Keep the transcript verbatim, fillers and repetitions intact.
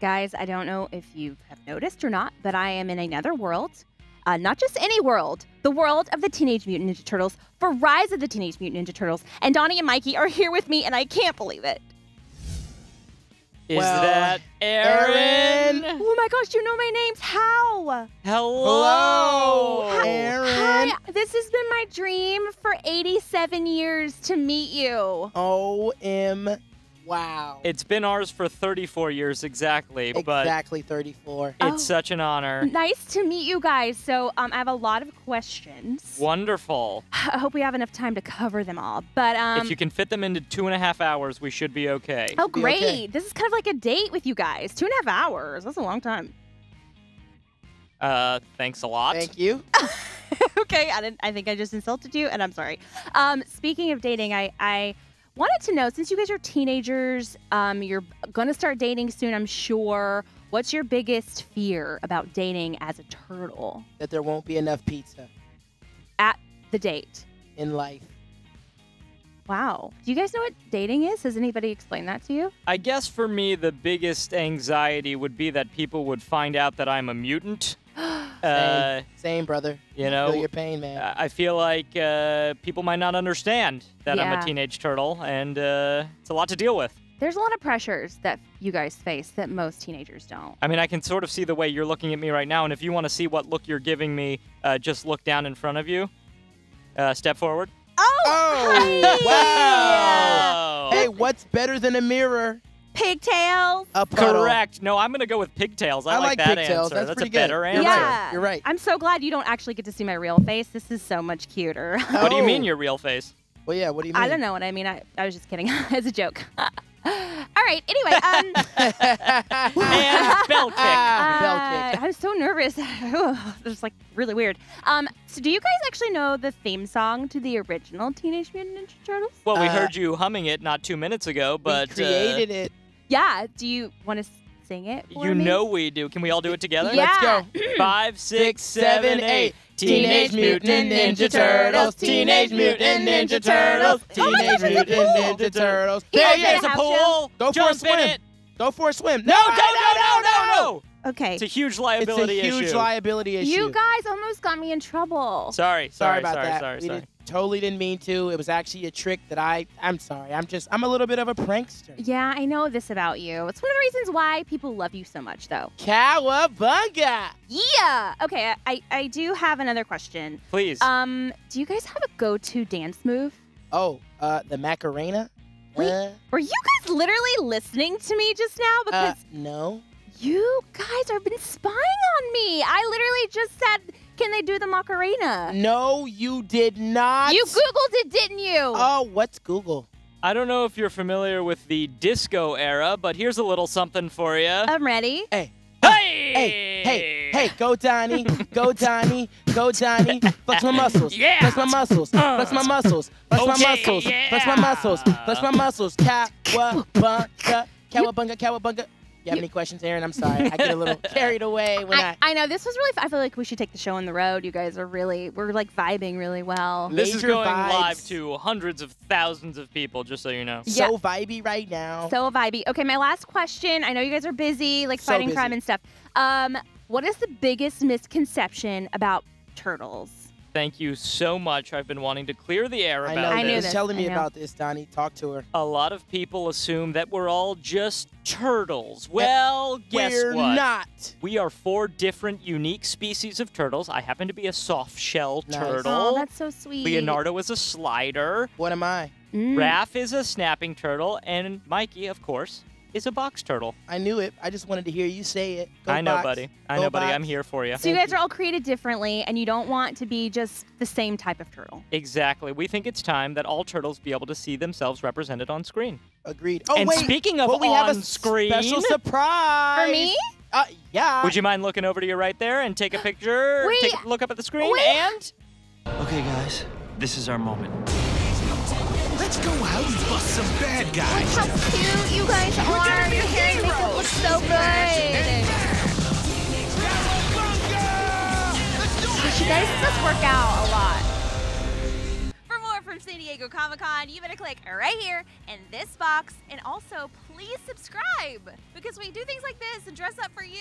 Guys, I don't know if you have noticed or not, but I am in another world. Uh, not just any world, the world of the Teenage Mutant Ninja Turtles for Rise of the Teenage Mutant Ninja Turtles. And Donnie and Mikey are here with me, and I can't believe it. Is well, that Aaron? Aaron? Oh my gosh, you know my names. How? Hello. Hi, Aaron. Hi. This has been my dream for eighty-seven years to meet you. O M G. Wow. It's been ours for thirty-four years exactly. But exactly thirty-four. It's oh, such an honor. Nice to meet you guys. So um, I have a lot of questions. Wonderful. I hope we have enough time to cover them all. But um, if you can fit them into two and a half hours, we should be okay. Oh, great. Okay. This is kind of like a date with you guys. Two and a half hours. That's a long time. Uh, thanks a lot. Thank you. Okay. I, didn't, I think I just insulted you, and I'm sorry. Um, speaking of dating, I... I wanted to know, since you guys are teenagers, um, you're going to start dating soon, I'm sure. What's your biggest fear about dating as a turtle? That there won't be enough pizza. At the date? In life. Wow. Do you guys know what dating is? Has anybody explained that to you? I guess for me, the biggest anxiety would be that people would find out that I'm a mutant. uh, Same. Same, brother. You know, I feel your pain, man. I feel like uh, people might not understand that, yeah, I'm a teenage turtle, and uh, it's a lot to deal with. There's a lot of pressures that you guys face that most teenagers don't. I mean, I can sort of see the way you're looking at me right now, and if you want to see what look you're giving me, uh, just look down in front of you. Uh, step forward. Oh! Oh wow! Yeah. Hey, what's better than a mirror? Pigtails. Correct. No, I'm going to go with pigtails. I, I like, like that pigtails. answer. That's, That's a good. better answer. Yeah. You're right. I'm so glad you don't actually get to see my real face. This is so much cuter. Oh. What do you mean your real face? Well, yeah, what do you mean? I don't know what I mean. I, I was just kidding. It's a joke. All right. Anyway. Um, and bell kick. Uh, bell kick. I'm so nervous. It's like really weird. Um, so do you guys actually know the theme song to the original Teenage Mutant Ninja Turtles? Well, we uh, heard you humming it not two minutes ago, but we created uh, it. Yeah. Do you want to sing it for You me? know we do. Can we all do it together? Yeah. Let's go. Five, six, seven, eight. Teenage Mutant Ninja Turtles. Teenage Mutant Ninja Turtles. Teenage Mutant Ninja Turtles. There is a pool. Go for a swim. Go for a swim. No, no, no, no, no, no. Okay. It's a huge liability issue. It's a huge liability issue. You guys almost got me in trouble. Sorry. Sorry about that. Sorry, sorry, sorry. Totally didn't mean to. It was actually a trick that I, I'm sorry. I'm just, I'm a little bit of a prankster. Yeah, I know this about you. It's one of the reasons why people love you so much, though. Cowabunga! Yeah! Okay, I, I do have another question. Please. Um, do you guys have a go-to dance move? Oh, uh, the Macarena? Wait, uh, were you guys literally listening to me just now? Because uh, no. You guys have been spying on me. I literally just said, can they do the Macarena? No, you did not. You Googled it, didn't you? Oh, what's Google? I don't know if you're familiar with the disco era, but here's a little something for you. I'm ready. Hey. Hey! Hey, hey, hey, go Donnie, go Donnie, go Donnie. Flex my muscles, yeah. flex my muscles, uh. flex my muscles, flex okay, my muscles, yeah. flex my muscles, flex my muscles. Cowabunga, cowabunga, cowabunga. You have any questions, Aaron? I'm sorry. I get a little carried away when I, I... I know. This was really... I feel like we should take the show on the road. You guys are really... We're, like, vibing really well. This Major is going vibes. live to hundreds of thousands of people, just so you know. Yeah. So vibey right now. So vibey. Okay, my last question. I know you guys are busy, like, so fighting busy. crime and stuff. Um, what is the biggest misconception about turtles? Thank you so much. I've been wanting to clear the air about I know. this. I knew this. Telling me about this, Donnie. Talk to her. A lot of people assume that we're all just turtles. Well, and guess we're what? We're not. We are four different unique species of turtles. I happen to be a soft shell nice. turtle. Oh, that's so sweet. Leonardo is a slider. What am I? Mm. Raph is a snapping turtle. And Mikey, of course, is a box turtle. I knew it. I just wanted to hear you say it. Go I know, box. buddy. I Go know, box. buddy. I'm here for you. So you guys are all created differently, and you don't want to be just the same type of turtle. Exactly. We think it's time that all turtles be able to see themselves represented on screen. Agreed. Oh, and wait. speaking of well, we on have a screen, special surprise for me. Uh, yeah. Would you mind looking over to your right there and take a picture? Wait. Take a look up at the screen wait. and. Okay, guys, this is our moment. Let's go out and bust some bad guys. Look how cute you guys are. We're Your hair and makeup looks so good. You guys just work out a lot. For more from San Diego Diego Comic-Con, you better click right here in this box. And also, please subscribe, because we do things like this and dress up for you.